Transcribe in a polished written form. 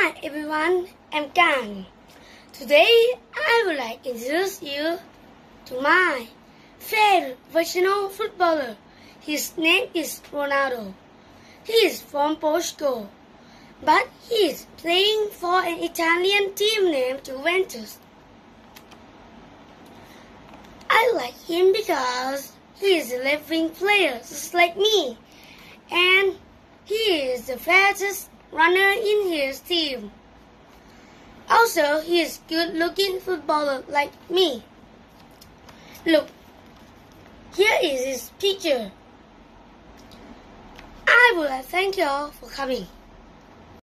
Hi everyone, I'm Kang. Today I would like to introduce you to my favorite professional footballer. His name is Ronaldo. He is from Portugal, but he is playing for an Italian team named Juventus. I like him because he is a living player just like me, and he is the fastest runner in his team. Also, he is good-looking footballer like me. Look, here is his picture. I would like to thank you all for coming.